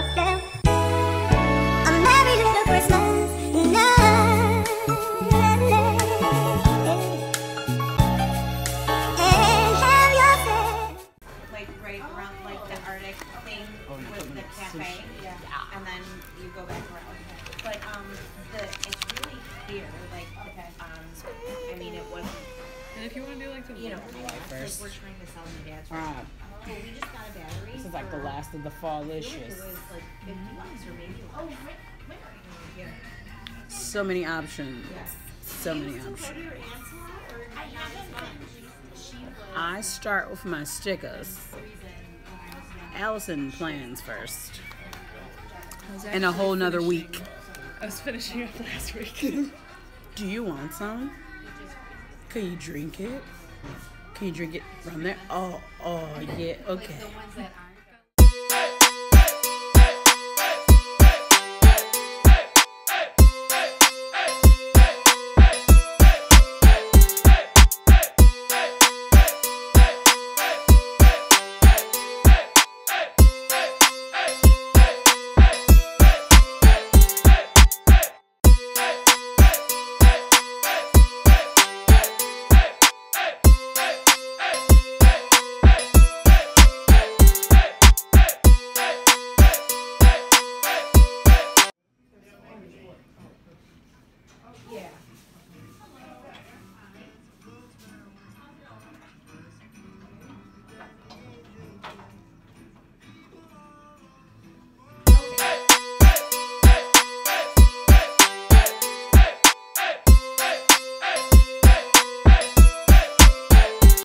yourself a merry little Christmas night. And have yourself like right around like the Arctic thing with the cafe, yeah. And then you go back around. But it's really clear, like I mean it wasn't. And if you want to do like the first, like we're trying to sell the dad's room. Well, we just got a battery. This is like the last of the fall-licious. Like $50 or maybe. Oh, where are you here? So many options. Yes. So many options. I start with my stickers. Allison plans first. In a whole nother week. I was finishing up last week. Do you want some? Can you drink it? Can you drink it from there? Oh, yeah, okay.